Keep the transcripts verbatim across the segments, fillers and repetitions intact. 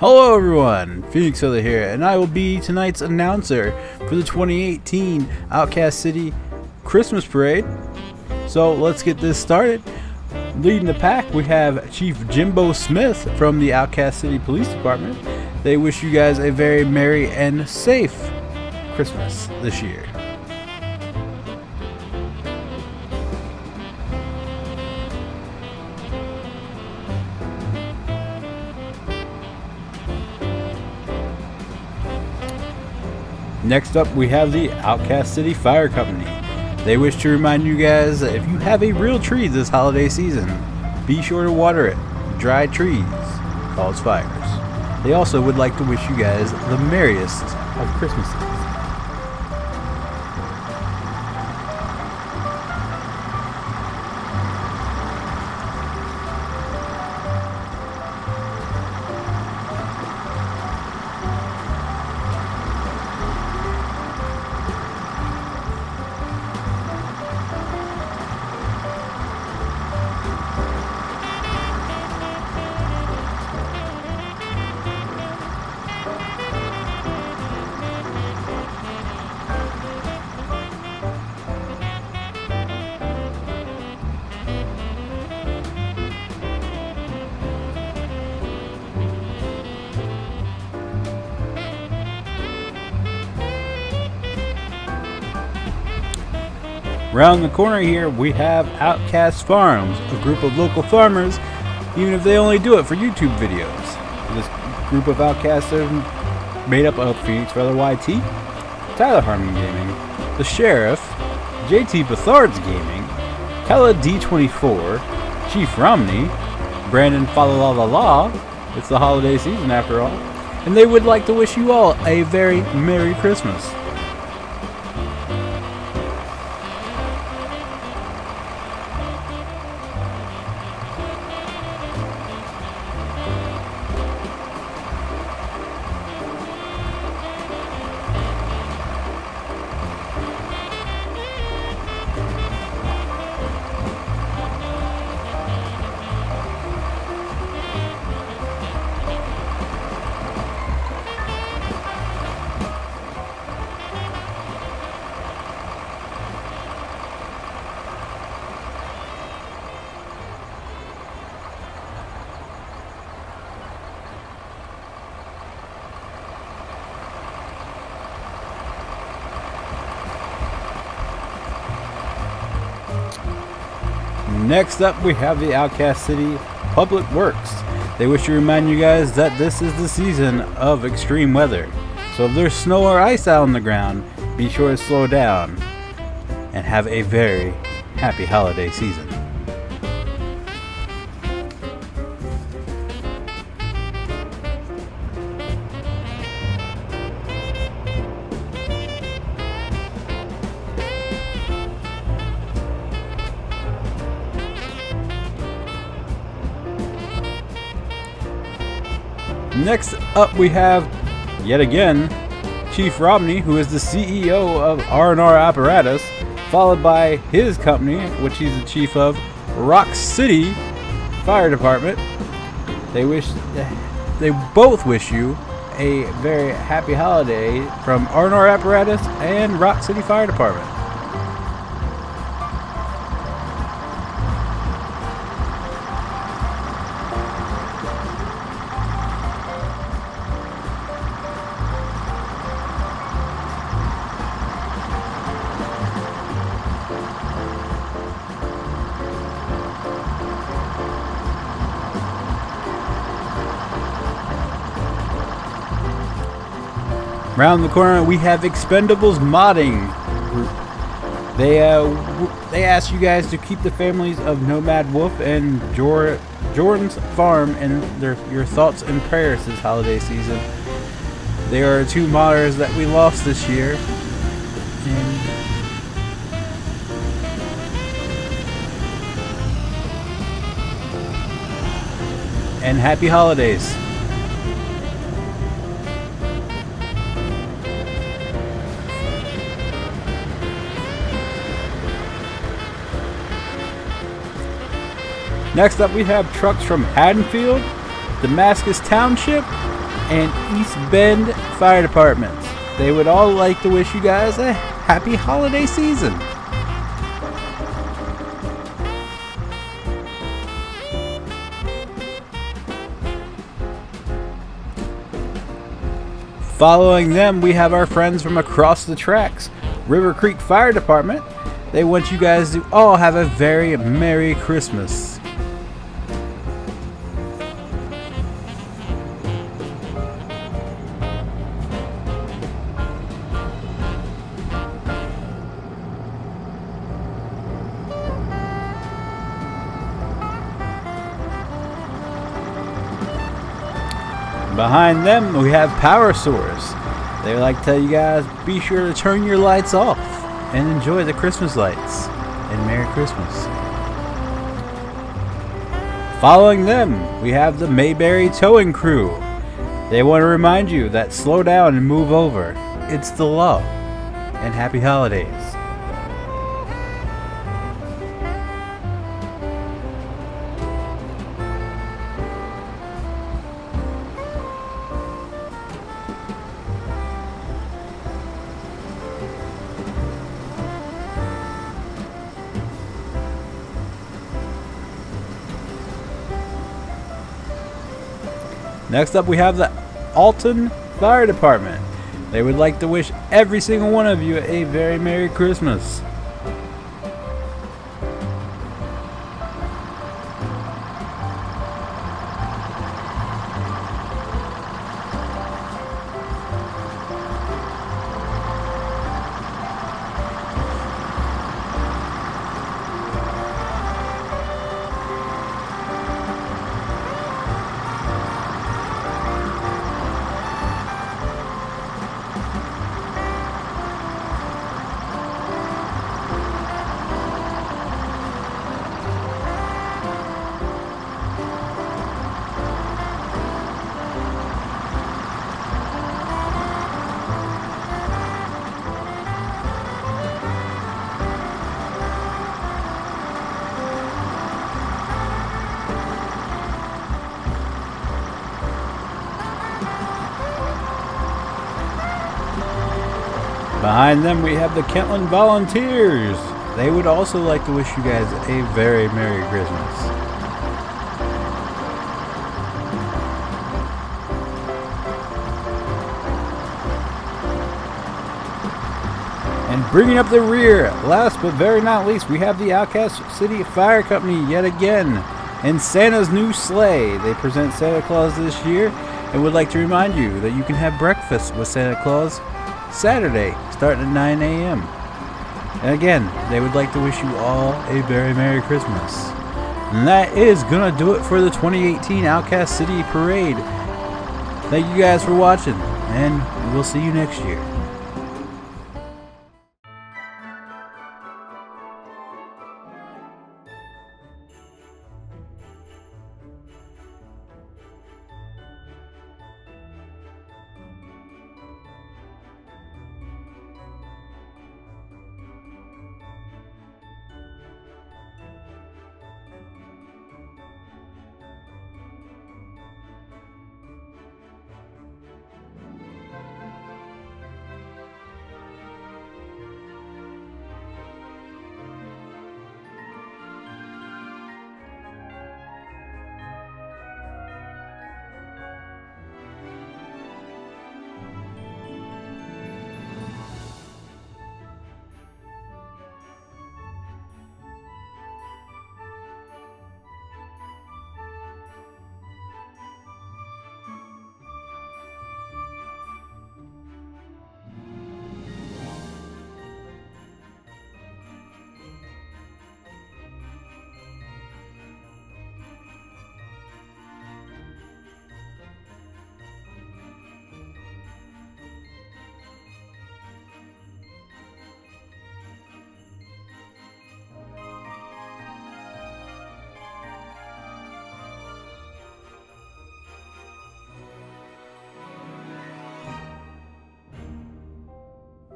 Hello everyone, Phoenix Feather here, and I will be tonight's announcer for the twenty eighteen Outcast City Christmas Parade. So let's get this started. Leading the pack, we have Chief Jimbo Smith from the Outcast City Police Department. They wish you guys a very merry and safe Christmas this year. Next up, we have the Outcast City Fire Company. They wish to remind you guys that if you have a real tree this holiday season, be sure to water it. Dry trees cause fires. They also would like to wish you guys the merriest of Christmases. Around the corner here, we have Outcast Farms, a group of local farmers, even if they only do it for YouTube videos. This group of outcasts are made up of Phoenix Brother Y T, Tyler Harmon Gaming, the Sheriff, J T Bathard's Gaming, Kella D twenty-four, Chief Romney, Brandon Fala La La La. It's the holiday season after all, and they would like to wish you all a very Merry Christmas. Next up, we have the Outcast City Public Works. They wish to remind you guys that this is the season of extreme weather. So if there's snow or ice out on the ground, be sure to slow down and have a very happy holiday season. Next up, we have, yet again, Chief Romney, who is the C E O of R and R Apparatus, followed by his company, which he's the chief of, Rock City Fire Department. They wish, they both wish you a very happy holiday from R and R Apparatus and Rock City Fire Department. Around the corner, we have Expendables Modding Group. They uh, they ask you guys to keep the families of Nomad Wolf and Jor Jordan's farm in their your thoughts and prayers this holiday season. They are two modders that we lost this year. And and happy holidays. Next up, we have trucks from Haddonfield, Damascus Township, and East Bend Fire Departments. They would all like to wish you guys a happy holiday season. Following them, we have our friends from across the tracks, River Creek Fire Department. They want you guys to all have a very Merry Christmas. Behind them, we have Power Source. They would like to tell you guys, be sure to turn your lights off and enjoy the Christmas lights. And Merry Christmas. Following them, we have the Mayberry Towing Crew. They want to remind you that slow down and move over. It's the law. And happy holidays. Next up, we have the Alton Fire Department. They would like to wish every single one of you a very Merry Christmas. Behind them, we have the Kentland Volunteers. They would also like to wish you guys a very Merry Christmas. And bringing up the rear, last but very not least, we have the Outcast City Fire Company yet again. And Santa's new sleigh. They present Santa Claus this year and would like to remind you that you can have breakfast with Santa Claus Saturday, starting at nine A M And again, they would like to wish you all a very Merry Christmas. And that is gonna do it for the twenty eighteen Outcast City Parade. Thank you guys for watching, and we'll see you next year.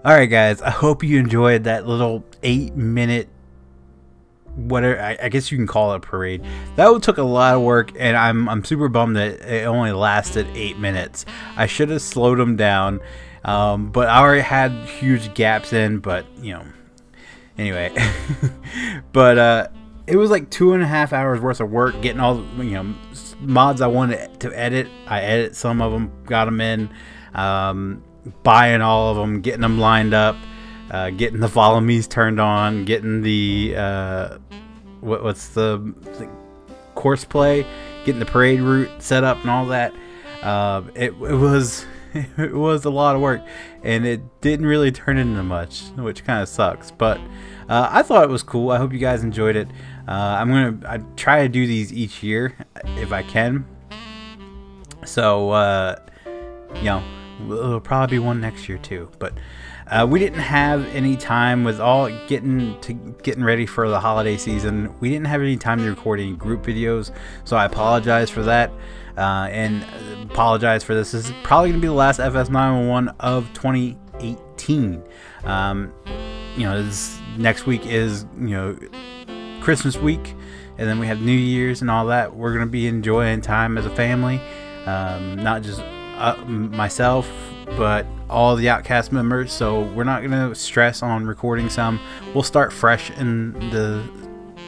Alright guys, I hope you enjoyed that little eight minute whatever, I, I guess you can call it a parade. That took a lot of work, and I'm, I'm super bummed that it only lasted eight minutes. I should have slowed them down, um, but I already had huge gaps in, but, you know, anyway. But, uh, it was like two and a half hours worth of work getting all the, you know, mods I wanted to edit. I edit some of them, got them in, um, buying all of them, getting them lined up, uh, getting the follow me's turned on, getting the uh, what, what's the, the course play, getting the parade route set up and all that. Uh, it, it was it was a lot of work, and it didn't really turn into much, which kind of sucks. But uh, I thought it was cool. I hope you guys enjoyed it. Uh, I'm gonna I try to do these each year if I can. So uh, you know. It'll probably be one next year too, but uh, we didn't have any time with all getting to getting ready for the holiday season. We didn't have any time to record any group videos, so I apologize for that, uh, and apologize for this. This is probably gonna be the last F S nine one one of twenty eighteen. Um, you know, this, next week is you know Christmas week, and then we have New Year's and all that. We're gonna be enjoying time as a family, um, not just. Uh, myself, but all the Outcast members, so we're not gonna stress on recording some. We'll start fresh in the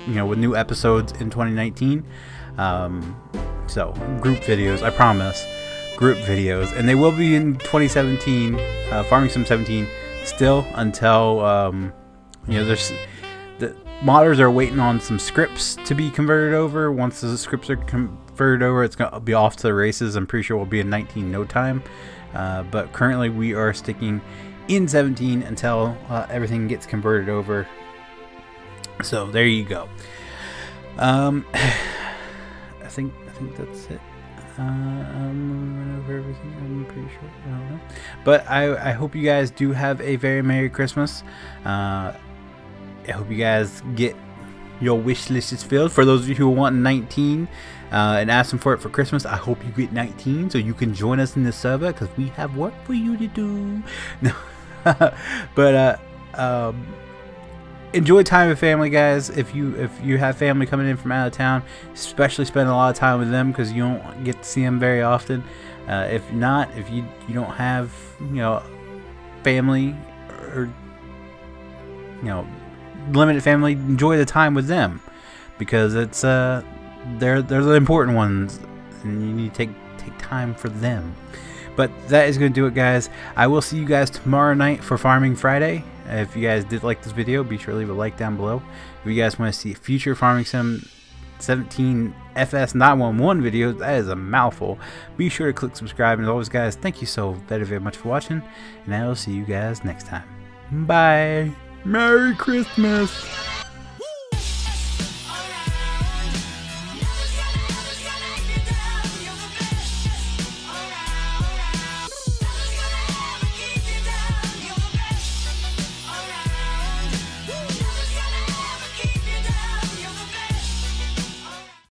you know with new episodes in twenty nineteen. Um, so group videos, I promise, group videos, and they will be in twenty seventeen, uh, Farming Sim seventeen, still until um, you know there's the modders are waiting on some scripts to be converted over. Once the scripts are com over, it's gonna be off to the races. I'm pretty sure we'll be in nineteen no time, uh, but currently we are sticking in seventeen until uh, everything gets converted over. So there you go. Um, I think I think that's it. Uh, I'm running over everything. I'm pretty sure. I don't know. But I I hope you guys do have a very Merry Christmas. Uh, I hope you guys get your wish list is filled. For those of you who want nineteen uh, and asking for it for Christmas, I hope you get nineteen so you can join us in the server, because we have work for you to do. But uh, um, enjoy time with family, guys. If you if you have family coming in from out of town, especially spend a lot of time with them, because you don't get to see them very often. Uh, if not, if you you don't have you know family or you know. limited family, enjoy the time with them, because it's uh they're they're the important ones, and you need to take take time for them. But that is going to do it, guys. I will see you guys tomorrow night for Farming Friday. If you guys did like this video, be sure to leave a like down below. If you guys want to see future Farming Sim seventeen F S nine one one videos, that is a mouthful, be sure to click subscribe. And as always, guys, thank you so very very much for watching, and I will see you guys next time. Bye. Merry Christmas!